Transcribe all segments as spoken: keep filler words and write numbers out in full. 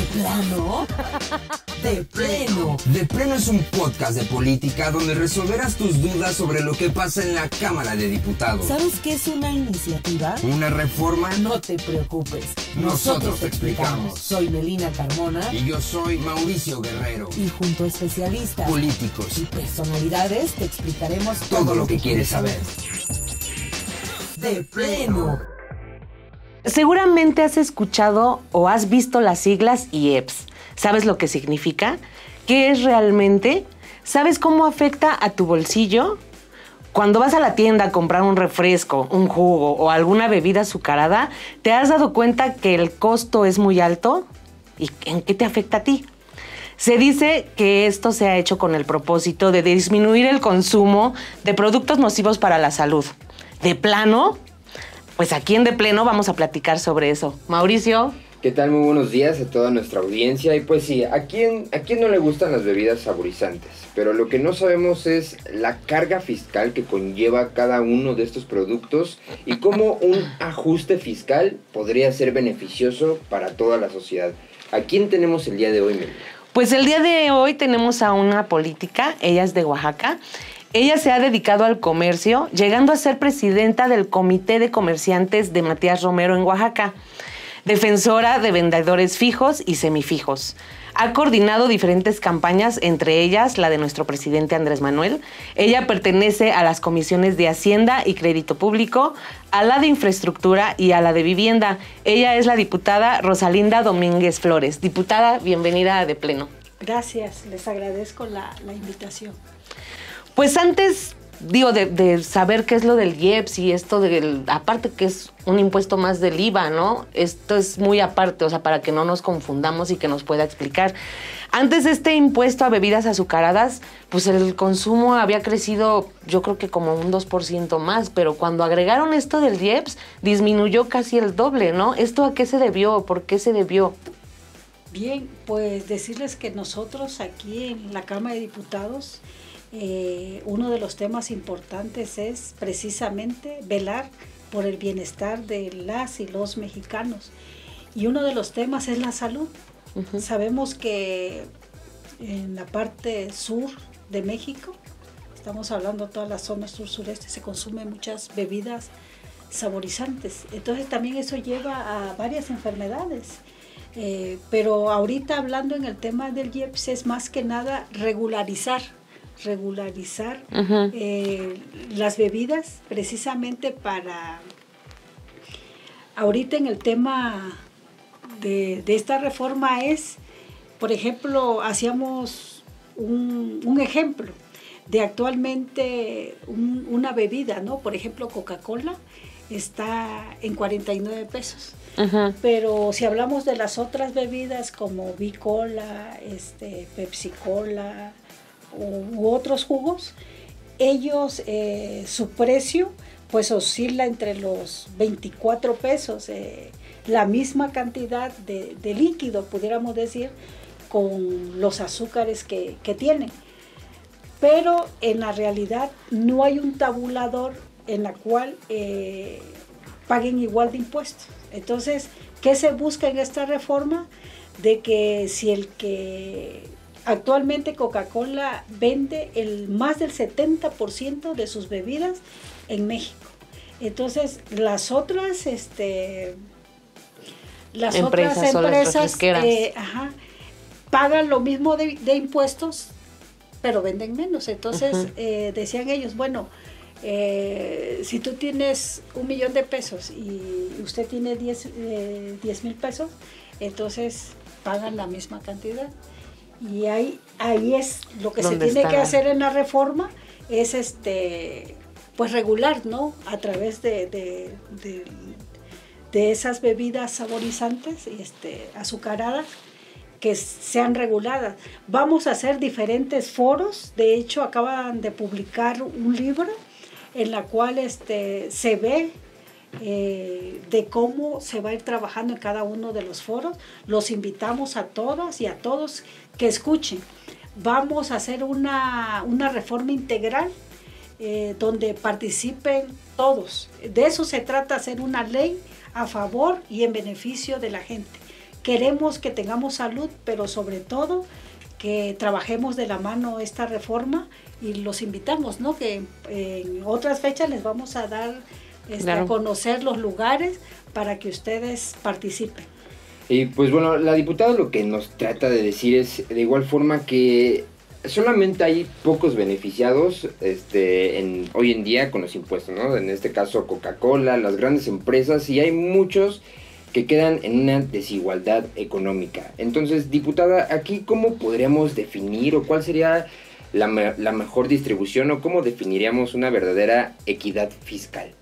¿De plano? De Pleno. De Pleno es un podcast de política donde resolverás tus dudas sobre lo que pasa en la Cámara de Diputados. ¿Sabes qué es una iniciativa? ¿Una reforma? No te preocupes. Nosotros, Nosotros te explicamos. explicamos. Soy Melina Carmona. Y yo soy Mauricio Guerrero. Y junto a especialistas, políticos y personalidades te explicaremos todo, todo lo que quieres saber. De Pleno. Seguramente has escuchado o has visto las siglas I E P S. ¿Sabes lo que significa? ¿Qué es realmente? ¿Sabes cómo afecta a tu bolsillo? Cuando vas a la tienda a comprar un refresco, un jugo o alguna bebida azucarada, ¿te has dado cuenta que el costo es muy alto? ¿Y en qué te afecta a ti? Se dice que esto se ha hecho con el propósito de disminuir el consumo de productos nocivos para la salud. ¿De plano? Pues aquí en De Pleno vamos a platicar sobre eso. Mauricio. ¿Qué tal? Muy buenos días a toda nuestra audiencia. Y pues sí, ¿a quién, a quién no le gustan las bebidas saborizantes? Pero lo que no sabemos es la carga fiscal que conlleva cada uno de estos productos y cómo un ajuste fiscal podría ser beneficioso para toda la sociedad. ¿A quién tenemos el día de hoy, Melina? Pues el día de hoy tenemos a una política, ella es de Oaxaca. Ella se ha dedicado al comercio, llegando a ser presidenta del Comité de Comerciantes de Matías Romero en Oaxaca, defensora de vendedores fijos y semifijos. Ha coordinado diferentes campañas, entre ellas la de nuestro presidente Andrés Manuel. Ella pertenece a las comisiones de Hacienda y Crédito Público, a la de Infraestructura y a la de Vivienda. Ella es la diputada Rosalinda Domínguez Flores. Diputada, bienvenida a De Pleno. Gracias, les agradezco la, la invitación. Pues antes, digo, de, de saber qué es lo del I E P S y esto del... Aparte que es un impuesto más del I V A, ¿no? Esto es muy aparte, o sea, para que no nos confundamos y que nos pueda explicar. Antes de este impuesto a bebidas azucaradas, pues el consumo había crecido, yo creo que como un dos por ciento más, pero cuando agregaron esto del I E P S, disminuyó casi el doble, ¿no? ¿Esto a qué se debió? ¿Por qué se debió? Bien, pues decirles que nosotros aquí en la Cámara de Diputados... Eh, uno de los temas importantes es precisamente velar por el bienestar de las y los mexicanos. Y uno de los temas es la salud. Uh-huh. Sabemos que en la parte sur de México, estamos hablando de toda la zona sur-sureste, se consumen muchas bebidas saborizantes. Entonces también eso lleva a varias enfermedades. Eh, pero ahorita hablando en el tema del I E P S es más que nada regularizar. regularizar uh-huh. eh, las bebidas precisamente para ahorita en el tema de, de esta reforma es, por ejemplo, hacíamos un, un ejemplo de actualmente un, una bebida, ¿no? Por ejemplo, Coca-Cola está en cuarenta y nueve pesos. Uh-huh. Pero si hablamos de las otras bebidas como B-Cola, este, Pepsi-Cola, u otros jugos, ellos, eh, su precio pues oscila entre los veinticuatro pesos, eh, la misma cantidad de, de líquido, pudiéramos decir, con los azúcares que, que tienen. Pero en la realidad no hay un tabulador en la cual eh, paguen igual de impuestos. Entonces, ¿qué se busca en esta reforma? De que si el que... Actualmente Coca-Cola vende el más del setenta por ciento de sus bebidas en México. Entonces, las otras este las empresas, otras empresas las eh, ajá, pagan lo mismo de, de impuestos, pero venden menos. Entonces, uh-huh. eh, decían ellos, bueno, eh, si tú tienes un millón de pesos y usted tiene diez mil pesos, entonces pagan la misma cantidad. Y ahí, ahí es lo que se tiene que hacer en la reforma, es este pues regular, ¿no? A través de, de, de, de esas bebidas saborizantes y este, azucaradas que sean reguladas. Vamos a hacer diferentes foros, de hecho acaban de publicar un libro en la cual este, se ve Eh, de cómo se va a ir trabajando en cada uno de los foros. Los invitamos a todas y a todos que escuchen. Vamos a hacer una, una reforma integral eh, donde participen todos. De eso se trata, hacer una ley a favor y en beneficio de la gente. Queremos que tengamos salud, pero sobre todo que trabajemos de la mano esta reforma, y los invitamos, ¿no? Que en otras fechas les vamos a dar este, claro. a conocer los lugares para que ustedes participen. Y pues bueno, la diputada lo que nos trata de decir es de igual forma que solamente hay pocos beneficiados este, en, hoy en día con los impuestos, ¿no? En este caso Coca-Cola, las grandes empresas, y hay muchos que quedan en una desigualdad económica. Entonces, diputada, aquí ¿cómo podríamos definir o cuál sería la, me la mejor distribución o cómo definiríamos una verdadera equidad fiscal?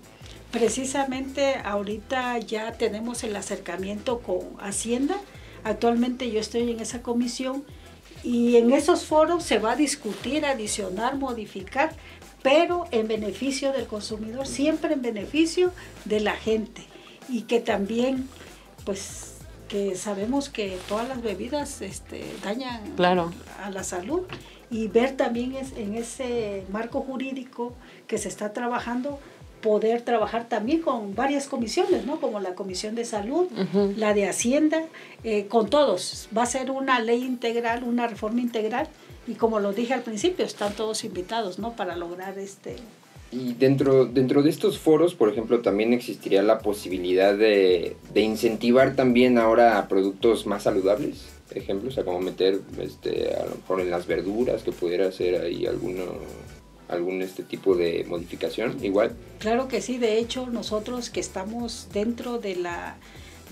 Precisamente ahorita ya tenemos el acercamiento con Hacienda. Actualmente yo estoy en esa comisión y en esos foros se va a discutir, adicionar, modificar, pero en beneficio del consumidor, siempre en beneficio de la gente. Y que también, pues, que sabemos que todas las bebidas este, dañan claro. a la salud, y ver también es, en ese marco jurídico que se está trabajando, poder trabajar también con varias comisiones, ¿no? Como la Comisión de Salud, uh-huh. la de Hacienda, eh, con todos. Va a ser una ley integral, una reforma integral, y como lo dije al principio, están todos invitados, ¿no? Para lograr este... Y dentro, dentro de estos foros, por ejemplo, también existiría la posibilidad de, de incentivar también ahora a productos más saludables, ejemplo, o sea, como meter este, a lo mejor en las verduras, que pudiera hacer ahí alguno, algún este tipo de modificación, igual. Claro que sí, de hecho, nosotros que estamos dentro de la...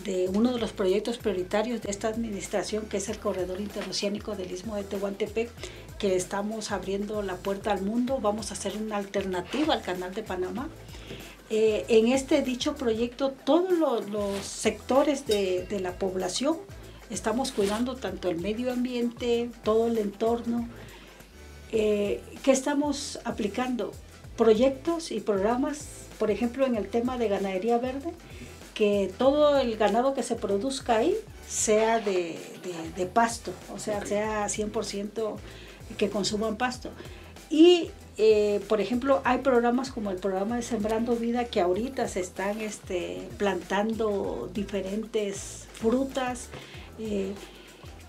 de uno de los proyectos prioritarios de esta administración, que es el Corredor Interoceánico del Istmo de Tehuantepec, que estamos abriendo la puerta al mundo, vamos a hacer una alternativa al Canal de Panamá. Eh, en este dicho proyecto, todos los, los sectores de, de la población, estamos cuidando tanto el medio ambiente, todo el entorno. Eh, ¿Qué estamos aplicando? Proyectos y programas, por ejemplo, en el tema de ganadería verde, que todo el ganado que se produzca ahí sea de, de, de pasto, o sea, sea cien por ciento que consuman pasto. Y, eh, por ejemplo, hay programas como el programa de Sembrando Vida, que ahorita se están este, plantando diferentes frutas, eh,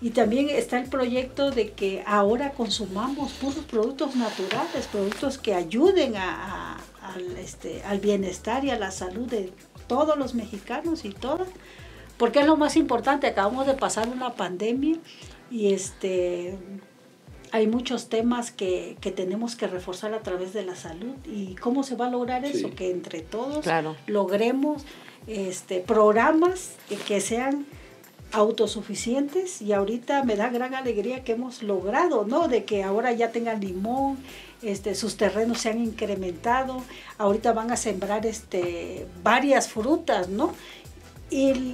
y también está el proyecto de que ahora consumamos puros productos naturales, productos que ayuden a, a, al, este, al bienestar y a la salud de todos los mexicanos y todas, porque es lo más importante. Acabamos de pasar una pandemia y este, hay muchos temas que, que tenemos que reforzar a través de la salud. ¿Y cómo se va a lograr eso? Sí. Que entre todos claro. logremos este, programas que sean autosuficientes, y ahorita me da gran alegría que hemos logrado, ¿no? De que ahora ya tengan limón, este, sus terrenos se han incrementado, ahorita van a sembrar este, varias frutas, ¿no? Y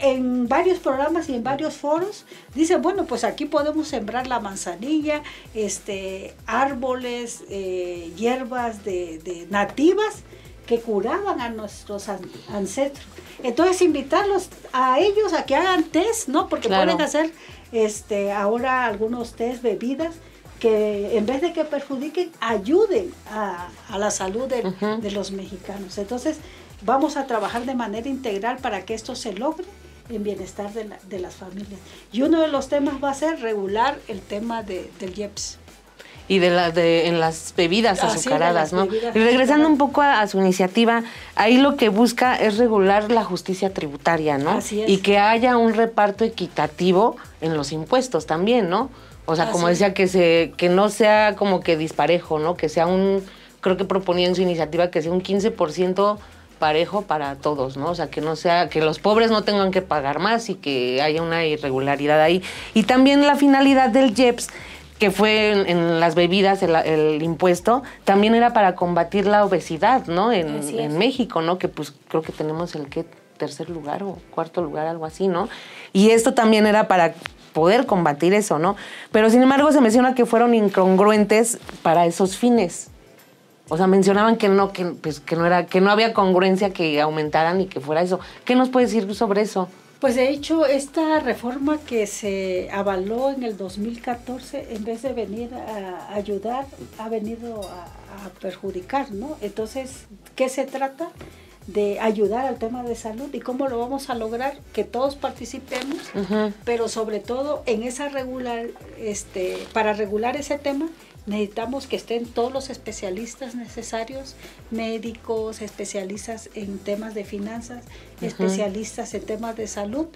en varios programas y en varios foros dicen, bueno, pues aquí podemos sembrar la manzanilla, este, árboles, eh, hierbas de, de nativas que curaban a nuestros ancestros. Entonces, invitarlos a ellos a que hagan test, ¿no? Porque claro. pueden hacer este, ahora algunos test, bebidas, que en vez de que perjudiquen, ayuden a, a la salud de, uh-huh. de los mexicanos. Entonces, vamos a trabajar de manera integral para que esto se logre en bienestar de, la, de las familias. Y uno de los temas va a ser regular el tema de, del I E P S. Y de la, de, en las bebidas azucaradas, ¿no? Y regresando un poco a, a su iniciativa, ahí lo que busca es regular la justicia tributaria, ¿no? Así es. Y que haya un reparto equitativo en los impuestos también, ¿no? O sea, como decía, que se que no sea como que disparejo, ¿no? Que sea un, creo que proponía en su iniciativa que sea un quince por ciento parejo para todos, ¿no? O sea, que no sea, que los pobres no tengan que pagar más y que haya una irregularidad ahí. Y también la finalidad del I E P S, que fue en, en las bebidas, el, el impuesto, también era para combatir la obesidad, ¿no? En, en México, ¿no? Que pues creo que tenemos el ¿qué? tercer lugar o cuarto lugar, algo así, ¿no? Y esto también era para poder combatir eso, ¿no? Pero sin embargo se menciona que fueron incongruentes para esos fines. O sea, mencionaban que no, que, pues, que no era, que no había congruencia que aumentaran y que fuera eso. ¿Qué nos puede decir sobre eso? Pues de hecho, esta reforma que se avaló en el dos mil catorce, en vez de venir a ayudar, ha venido a, a perjudicar, ¿no? Entonces, ¿qué se trata? de ayudar al tema de salud y cómo lo vamos a lograr, que todos participemos, uh-huh. pero sobre todo en esa regular, este, para regular ese tema necesitamos que estén todos los especialistas necesarios, médicos, especialistas en temas de finanzas, uh-huh. especialistas en temas de salud,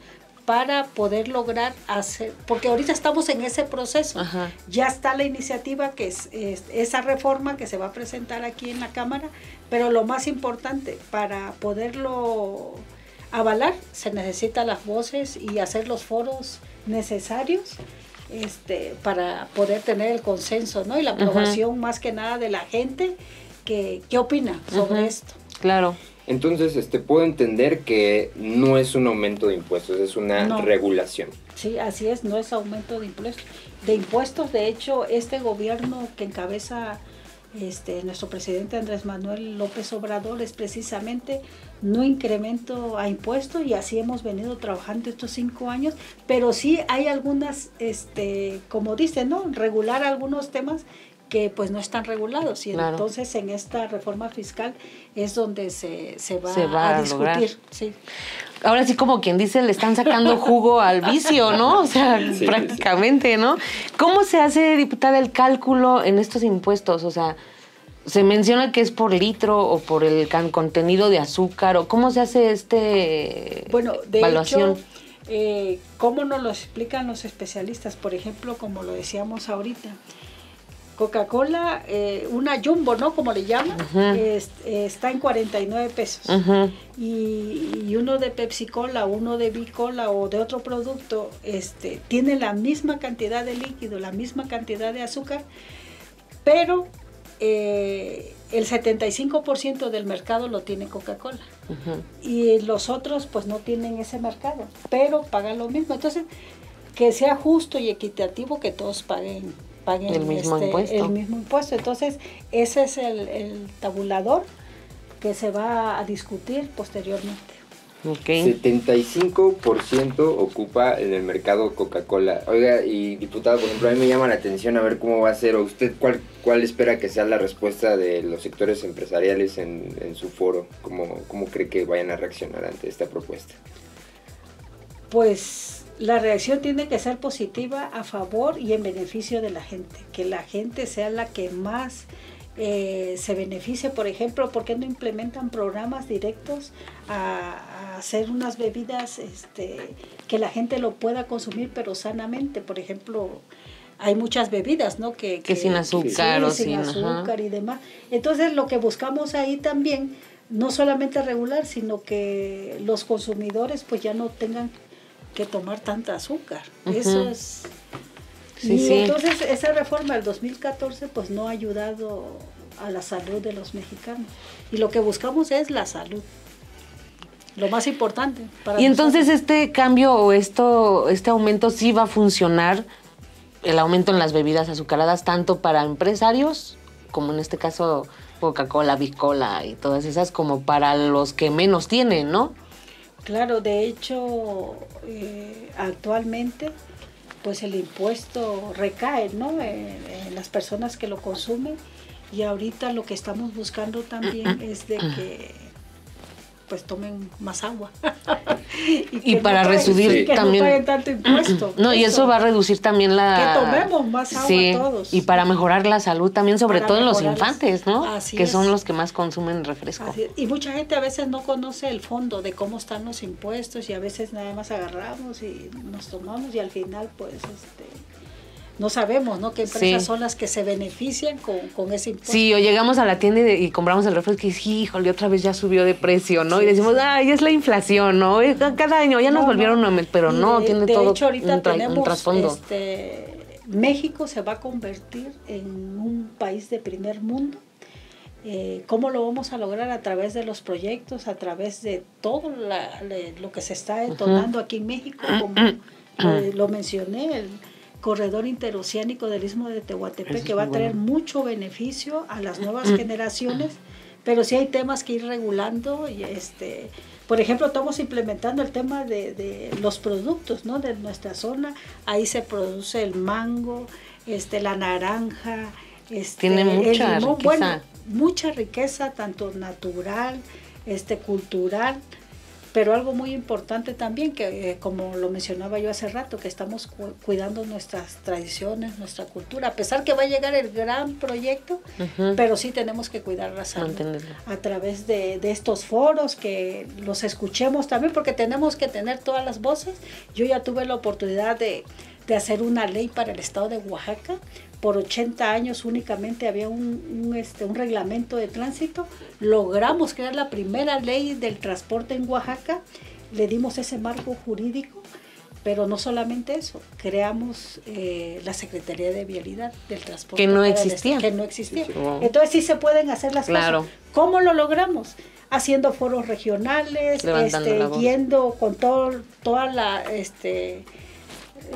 para poder lograr hacer, porque ahorita estamos en ese proceso. Ajá. Ya está la iniciativa, que es, es esa reforma que se va a presentar aquí en la Cámara, pero lo más importante, para poderlo avalar, se necesitan las voces y hacer los foros necesarios este, para poder tener el consenso, ¿no? Y la aprobación, ajá. más que nada, de la gente que, que opina sobre ajá. esto. Claro. Entonces, este, puedo entender que no es un aumento de impuestos, es una no. regulación. Sí, así es, no es aumento de impuestos. De impuestos, de hecho, este gobierno que encabeza este, nuestro presidente Andrés Manuel López Obrador es precisamente no incremento a impuestos, y así hemos venido trabajando estos cinco años, pero sí hay algunas, este, como dicen, ¿no? regular algunos temas que pues no están regulados, y claro. entonces en esta reforma fiscal es donde se, se, va, se va a, a discutir. Sí. Ahora sí, como quien dice, le están sacando jugo al vicio, ¿no? O sea, sí, prácticamente, sí. ¿no? ¿Cómo se hace, diputada, el cálculo en estos impuestos? O sea, ¿se menciona que es por litro o por el contenido de azúcar? ¿O cómo se hace este bueno, de evaluación? Hecho, eh, ¿cómo nos lo explican los especialistas? Por ejemplo, como lo decíamos ahorita, Coca-Cola, eh, una jumbo, ¿no? Como le llaman, uh -huh. es, está en cuarenta y nueve pesos. Uh -huh. y, y uno de Pepsi-Cola, uno de B-Cola o de otro producto, este, tiene la misma cantidad de líquido, la misma cantidad de azúcar, pero eh, el setenta y cinco por ciento del mercado lo tiene Coca-Cola. Uh -huh. Y los otros, pues, no tienen ese mercado, pero pagan lo mismo. Entonces, que sea justo y equitativo que todos paguen. paguen el mismo, este, impuesto. el mismo impuesto. Entonces, ese es el, el tabulador que se va a discutir posteriormente. Okay. setenta y cinco por ciento ocupa en el mercado Coca-Cola. Oiga, y diputado, por ejemplo, a mí me llama la atención a ver cómo va a ser, o usted cuál, cuál espera que sea la respuesta de los sectores empresariales en, en su foro. ¿Cómo, cómo cree que vayan a reaccionar ante esta propuesta? Pues la reacción tiene que ser positiva, a favor y en beneficio de la gente. Que la gente sea la que más eh, se beneficie. Por ejemplo, ¿por qué no implementan programas directos a, a hacer unas bebidas este, que la gente lo pueda consumir, pero sanamente? Por ejemplo, hay muchas bebidas, ¿no? Que, que, que sin azúcar, sí, o sin azúcar, ajá. y demás. Entonces, lo que buscamos ahí también, no solamente regular, sino que los consumidores pues ya no tengan que tomar tanta azúcar. Uh-huh. Eso es. Sí, y sí. entonces esa reforma del dos mil catorce pues no ha ayudado a la salud de los mexicanos. Y lo que buscamos es la salud. Lo más importante. Para y nosotros. Entonces este cambio o esto, este aumento sí va a funcionar, el aumento en las bebidas azucaradas, tanto para empresarios como en este caso Coca-Cola, Vicola y todas esas, como para los que menos tienen, ¿no? Claro, de hecho, eh, actualmente, pues el impuesto recae, ¿no? En, en las personas que lo consumen, y ahorita lo que estamos buscando también es de que, pues, tomen más agua. y, y para no reducir sí. también. Que no paguen tanto impuesto. No, y eso va a reducir también la. Que tomemos más agua sí. todos. Y para mejorar la salud también, sobre para todo en los infantes, ¿no? Así que es. Son los que más consumen refresco. Y mucha gente a veces no conoce el fondo de cómo están los impuestos, y a veces nada más agarramos y nos tomamos, y al final, pues, este. No sabemos, ¿no? ¿Qué empresas sí. son las que se benefician con, con ese impuesto? Sí, o llegamos a la tienda y, de, y compramos el refresco y dices, híjole, otra vez ya subió de precio, ¿no? Sí, y decimos, sí. ay, es la inflación, ¿no? Cada año ya no, nos volvieron no. a... Pero y no, de, tiene de todo hecho, ahorita un, tenemos, un trasfondo. Este, México se va a convertir en un país de primer mundo. Eh, ¿Cómo lo vamos a lograr? A través de los proyectos, a través de todo la, de, lo que se está detonando uh-huh. aquí en México, como eh, lo mencioné, el Corredor Interoceánico del Istmo de Tehuantepec, que va a traer bueno. mucho beneficio a las nuevas generaciones, pero sí hay temas que ir regulando. Y este, por ejemplo, estamos implementando el tema de, de los productos, ¿no? de nuestra zona. Ahí se produce el mango, este, la naranja, este, tiene mucha el limón, riqueza. Bueno, mucha riqueza, tanto natural, este, cultural, pero algo muy importante también, que eh, como lo mencionaba yo hace rato, que estamos cu cuidando nuestras tradiciones, nuestra cultura, a pesar que va a llegar el gran proyecto, uh-huh. pero sí tenemos que cuidarlas a, a través de, de estos foros, que los escuchemos también, porque tenemos que tener todas las voces. Yo ya tuve la oportunidad de, de hacer una ley para el estado de Oaxaca. Por ochenta años únicamente había un, un, este, un reglamento de tránsito. Logramos crear la primera ley del transporte en Oaxaca, le dimos ese marco jurídico, pero no solamente eso, creamos eh, la Secretaría de Vialidad del Transporte. Que no existía. Que no existía. Entonces sí se pueden hacer las claro. cosas. ¿Cómo lo logramos? Haciendo foros regionales, este, yendo con todo, toda la... Este,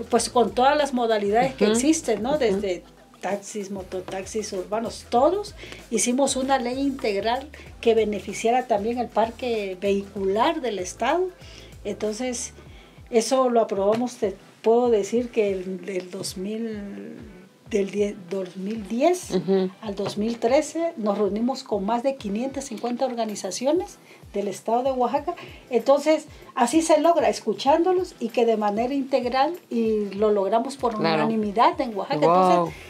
pues con todas las modalidades uh-huh. que existen, ¿no? Uh-huh. Desde taxis, mototaxis, urbanos, todos hicimos una ley integral que beneficiara también al parque vehicular del estado. Entonces, eso lo aprobamos, te puedo decir que el, el dos mil diez uh-huh. al dos mil trece nos reunimos con más de quinientas cincuenta organizaciones del estado de Oaxaca. Entonces, así se logra, escuchándolos y que de manera integral, y lo logramos por claro. unanimidad en Oaxaca. Wow. Entonces,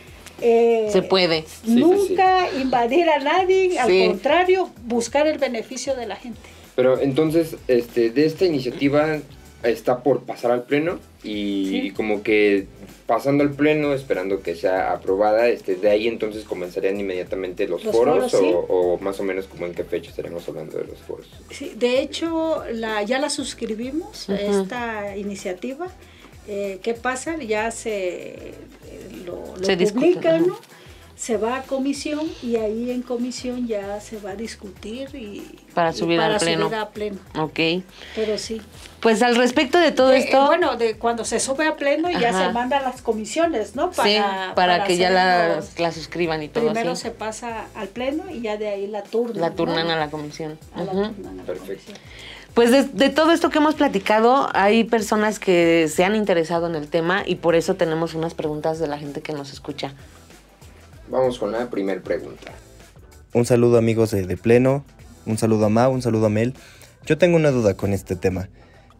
eh, se puede. Nunca sí, sí, sí. invadir a nadie, sí. al contrario, buscar el beneficio de la gente. Pero entonces, este, de esta iniciativa está por pasar al pleno y, sí. y como que pasando al pleno, esperando que sea aprobada, este, de ahí entonces comenzarían inmediatamente los, los foros, foros o, sí. o más o menos como en qué fecha estaríamos hablando de los foros. Sí, de hecho la, ya la suscribimos, uh-huh. esta iniciativa. Eh, ¿Qué pasa? Ya se lo, lo se publica, discute, ¿no? Uh-huh. Se va a comisión y ahí en comisión ya se va a discutir y para subir, y para al, pleno. subir a pleno. Ok. Pero sí. Pues al respecto de todo de, esto... Eh, bueno, de cuando se sube a pleno ajá. ya se manda a las comisiones, ¿no? Para, sí, para, para que ya la, la suscriban y todo eso. Primero así. se pasa al pleno y ya de ahí la turnan. La turnan ¿no? a la comisión. A la turnan a Perfecto. La comisión. Pues de, de todo esto que hemos platicado, hay personas que se han interesado en el tema y por eso tenemos unas preguntas de la gente que nos escucha. Vamos con la primera pregunta. Un saludo amigos de De Pleno, un saludo a Ma, un saludo a Mel. Yo tengo una duda con este tema.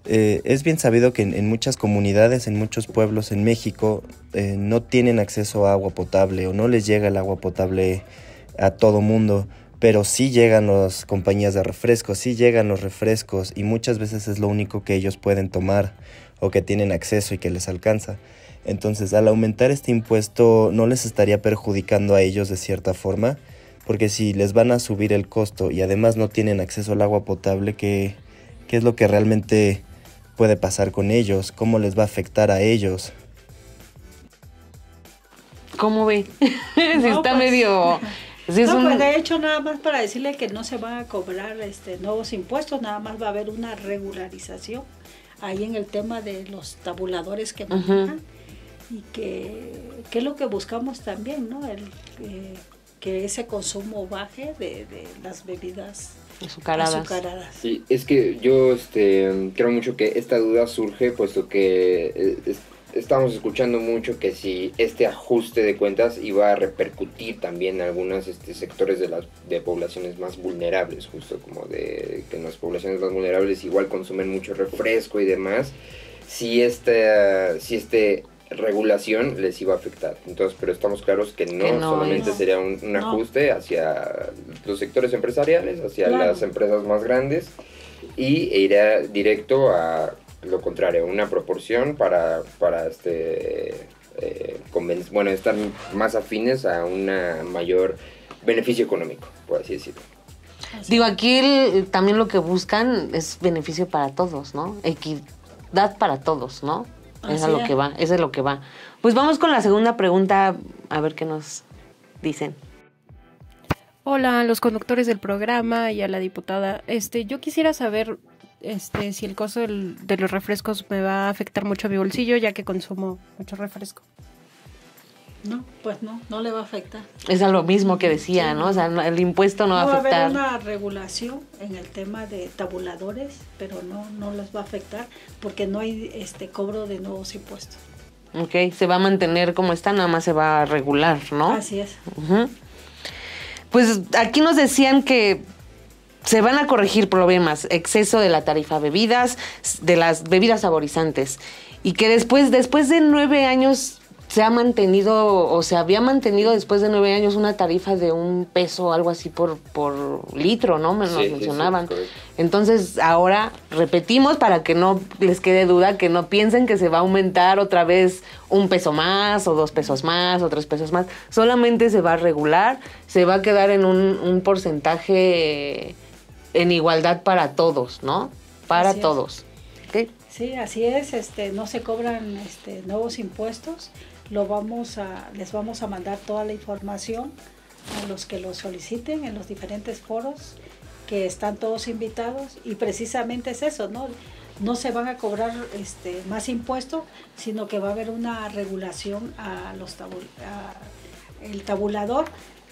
Eh, es bien sabido que en, en muchas comunidades, en muchos pueblos en México, eh, no tienen acceso a agua potable o no les llega el agua potable a todo mundo, pero sí llegan las compañías de refrescos, sí llegan los refrescos y muchas veces es lo único que ellos pueden tomar o que tienen acceso y que les alcanza. Entonces, al aumentar este impuesto, ¿no les estaría perjudicando a ellos de cierta forma? Porque si les van a subir el costo y además no tienen acceso al agua potable, ¿qué, qué es lo que realmente puede pasar con ellos? ¿Cómo les va a afectar a ellos? ¿Cómo ve? No, si está pues, medio... Si es no, un... pues de hecho, nada más para decirle que no se van a cobrar este, nuevos impuestos, nada más va a haber una regularización ahí en el tema de los tabuladores que manejan. Uh-huh. Y que, que es lo que buscamos también, ¿no? El, eh, que ese consumo baje de, de las bebidas azucaradas. azucaradas. Sí, es que yo este, creo mucho que esta duda surge puesto que es, estamos escuchando mucho que si este ajuste de cuentas iba a repercutir también en algunos este, sectores de las de poblaciones más vulnerables, justo como de que en las poblaciones más vulnerables igual consumen mucho refresco y demás, si este... Si este regulación les iba a afectar. Entonces, pero estamos claros que no, que no solamente no. sería un, un ajuste no. hacia los sectores empresariales, hacia claro. las empresas más grandes y irá directo a lo contrario, una proporción para, para este eh, bueno, estar más afines a un mayor beneficio económico, por así decirlo. Digo, aquí el, también lo que buscan es beneficio para todos, ¿no? Equidad para todos, ¿no? Eso es lo que va, eso es lo que va. Pues vamos con la segunda pregunta, a ver qué nos dicen. Hola, a los conductores del programa y a la diputada. Este, yo quisiera saber este, si el costo del, de los refrescos me va a afectar mucho a mi bolsillo, ya que consumo mucho refresco. No, pues no, no le va a afectar. Es lo mismo que decía, sí. ¿no? O sea, el impuesto no, no va a afectar. Va a haber una regulación en el tema de tabuladores, pero no, no les va a afectar porque no hay este cobro de nuevos impuestos. Ok, se va a mantener como está, nada más se va a regular, ¿no? Así es. Uh-huh. Pues aquí nos decían que Se van a corregir problemas, exceso de la tarifa bebidas, de las bebidas saborizantes. Y que después, después de nueve años se ha mantenido, o se había mantenido después de nueve años una tarifa de un peso o algo así por, por litro, ¿no? Me sí, mencionaban. Sí, entonces, ahora repetimos para que no les quede duda, que no piensen que se va a aumentar otra vez un peso más, o dos pesos más, o tres pesos más. Solamente se va a regular, se va a quedar en un, un porcentaje en igualdad para todos, ¿no? Para así todos. ¿Okay? Sí, así es. Este, no se cobran este, nuevos impuestos. Lo vamos a, les vamos a mandar toda la información a los que lo soliciten en los diferentes foros, que están todos invitados, y precisamente es eso, ¿no? No se van a cobrar este, más impuestos, sino que va a haber una regulación a los tabul a el tabulador,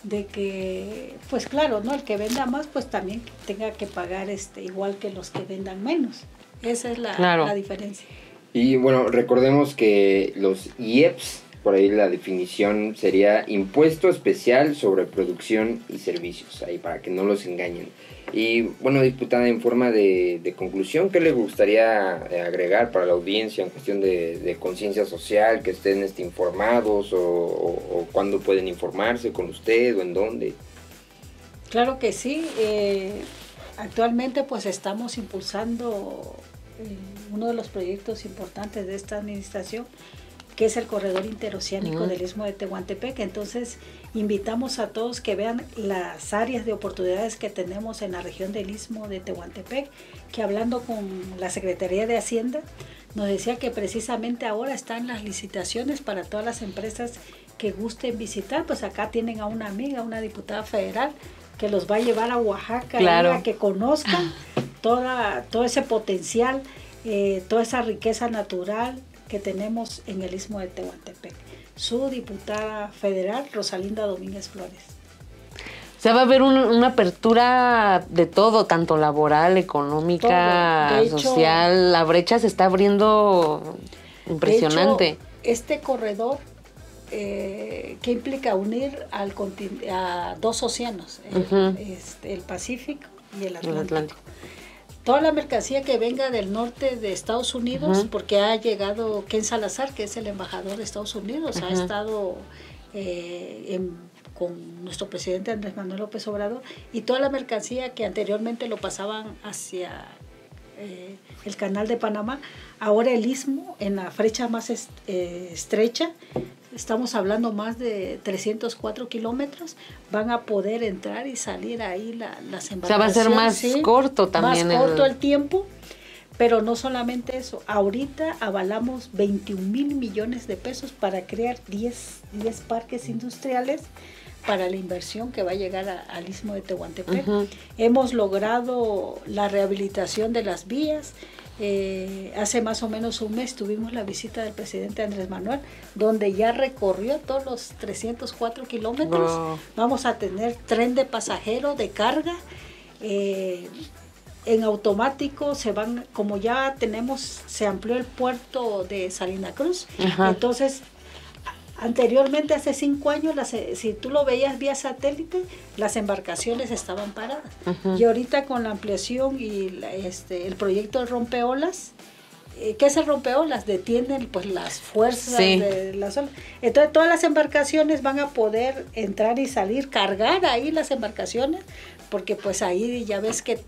de que, pues claro, ¿no? El que venda más, pues también tenga que pagar este, igual que los que vendan menos. Esa es la, claro, la diferencia. Y bueno, recordemos que los I E P S, por ahí la definición sería impuesto especial sobre producción y servicios, ahí para que no los engañen. Y bueno, diputada, en forma de, de conclusión, ¿qué le gustaría agregar para la audiencia en cuestión de, de conciencia social, que estén este, informados, o, o, o cuándo pueden informarse con usted o en dónde? Claro que sí. Eh, actualmente pues estamos impulsando eh, uno de los proyectos importantes de esta administración, que es el Corredor Interoceánico uh-huh. del Istmo de Tehuantepec. Entonces, invitamos a todos que vean las áreas de oportunidades que tenemos en la región del Istmo de Tehuantepec, que hablando con la Secretaría de Hacienda, nos decía que precisamente ahora están las licitaciones para todas las empresas que gusten visitar. Pues acá tienen a una amiga, una diputada federal, que los va a llevar a Oaxaca, claro, a que conozcan toda, todo ese potencial, eh, toda esa riqueza natural que tenemos en el Istmo de Tehuantepec. Su diputada federal, Rosalinda Domínguez Flores. O sea, va a haber un, una apertura de todo, tanto laboral, económica, hecho, social. La brecha se está abriendo impresionante. De hecho, este corredor, eh, que implica unir al a dos océanos, el, uh-huh. este, el Pacífico y el Atlántico. El Atlántico. Toda la mercancía que venga del norte de Estados Unidos, uh-huh. porque ha llegado Ken Salazar, que es el embajador de Estados Unidos, uh-huh. ha estado eh, en, con nuestro presidente Andrés Manuel López Obrador, y toda la mercancía que anteriormente lo pasaban hacia eh, el Canal de Panamá, ahora el Istmo, en la brecha más est eh, estrecha, estamos hablando más de trescientos cuatro kilómetros, van a poder entrar y salir ahí la, las embarcaciones. O sea, va a ser más ¿sí? corto también. Más el... corto el tiempo, pero no solamente eso. Ahorita avalamos veintiún mil millones de pesos para crear diez parques industriales para la inversión que va a llegar a, al Istmo de Tehuantepec. Uh-huh. Hemos logrado la rehabilitación de las vías. Eh, hace más o menos un mes tuvimos la visita del presidente Andrés Manuel, donde ya recorrió todos los trescientos cuatro kilómetros. Wow. Vamos a tener tren de pasajeros, de carga, eh, en automático se van, como ya tenemos, se amplió el puerto de Salina Cruz. Ajá. Entonces, anteriormente, hace cinco años, las, si tú lo veías vía satélite, las embarcaciones estaban paradas. Uh-huh. Y ahorita con la ampliación y la, este, el proyecto del rompeolas, eh, ¿qué es el rompeolas? Detienen pues las fuerzas sí. de las olas. Entonces todas las embarcaciones van a poder entrar y salir, cargar ahí las embarcaciones, porque pues ahí ya ves que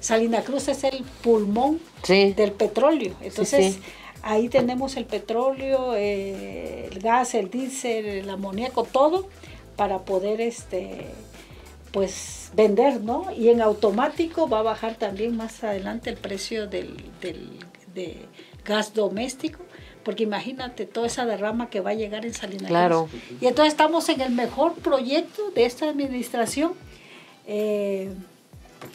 Salina Cruz es el pulmón sí. del petróleo. Entonces... Sí, sí. Ahí tenemos el petróleo, eh, el gas, el diésel, el amoníaco, todo para poder este, pues, vender, ¿no? Y en automático va a bajar también más adelante el precio del, del de gas doméstico, porque imagínate toda esa derrama que va a llegar en Salina Cruz. Claro. Y entonces estamos en el mejor proyecto de esta administración. Eh,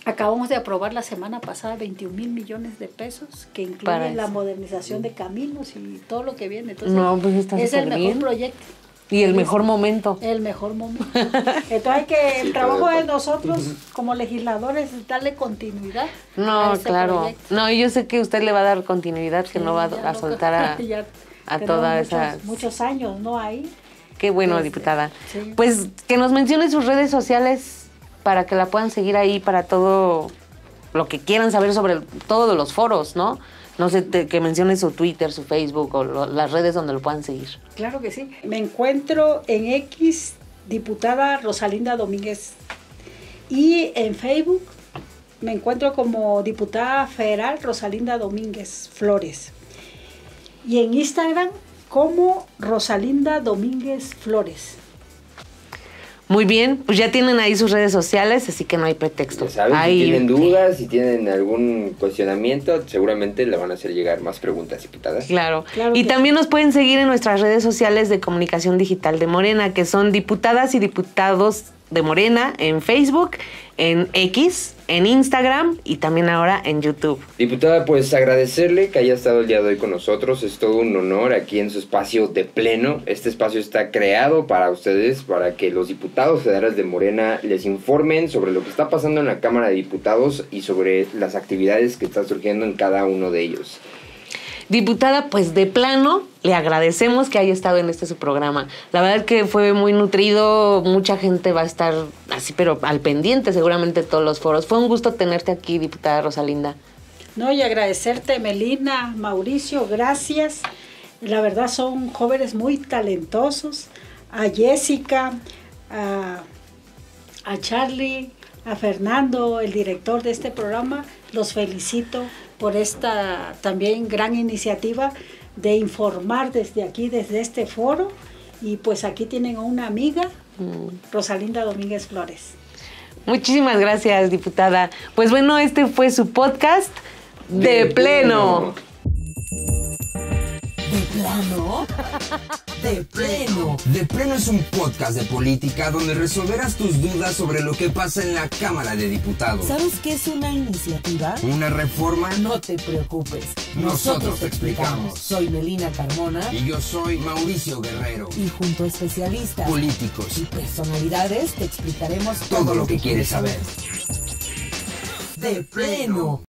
Acabamos de aprobar la semana pasada veintiún mil millones de pesos, que incluye la modernización de caminos y todo lo que viene. Entonces, no, pues está es el mejor bien. proyecto. Y el es, mejor momento. El mejor momento. Entonces hay que el sí, trabajo de nosotros como legisladores es darle continuidad. No, a este claro. proyecto. No, y yo sé que usted le va a dar continuidad, que sí, no va a soltar a, a toda muchos, esa... Muchos años, ¿no? Ahí. Qué bueno, este, diputada. Sí. Pues que nos mencione sus redes sociales. para que la puedan seguir ahí para todo lo que quieran saber sobre todos los foros, ¿no? No sé, te, que mencione su Twitter, su Facebook o lo, las redes donde lo puedan seguir. Claro que sí. Me encuentro en X, diputada Rosalinda Domínguez. Y en Facebook me encuentro como diputada federal Rosalinda Domínguez Flores. Y en Instagram como Rosalinda Domínguez Flores. Muy bien, pues ya tienen ahí sus redes sociales, así que no hay pretexto. Ya saben, ahí, si tienen dudas, si tienen algún cuestionamiento, seguramente le van a hacer llegar más preguntas, diputadas. Claro, claro y también sí. Nos pueden seguir en nuestras redes sociales de Comunicación Digital de Morena, que son Diputadas y Diputados de Morena en Facebook, en X, en Instagram y también ahora en YouTube. Diputada, pues agradecerle que haya estado el día de hoy con nosotros. Es todo un honor aquí en su espacio de pleno. Este espacio está creado para ustedes, para que los diputados federales de Morena les informen sobre lo que está pasando en la Cámara de Diputados y sobre las actividades que están surgiendo en cada uno de ellos. Diputada, pues de plano le agradecemos que haya estado en este su programa. La verdad que fue muy nutrido, mucha gente va a estar así, pero al pendiente seguramente todos los foros. Fue un gusto tenerte aquí, diputada Rosalinda. No, y agradecerte, Melina, Mauricio, gracias. La verdad son jóvenes muy talentosos. A Jessica, a, a Charlie, a Fernando, el director de este programa, los felicito por esta también gran iniciativa de informar desde aquí, desde este foro. Y pues aquí tienen a una amiga, Rosalinda Domínguez Flores. Muchísimas gracias, diputada. Pues bueno, este fue su podcast De, de Pleno. Pleno. ¿De plano? De Pleno. De Pleno es un podcast de política donde resolverás tus dudas sobre lo que pasa en la Cámara de Diputados. ¿Sabes qué es una iniciativa? ¿Una reforma? No te preocupes. Nosotros te explicamos. Soy Melina Carmona. Y yo soy Mauricio Guerrero. Y junto a especialistas, políticos y personalidades te explicaremos todo, todo lo que quieres saber. De Pleno.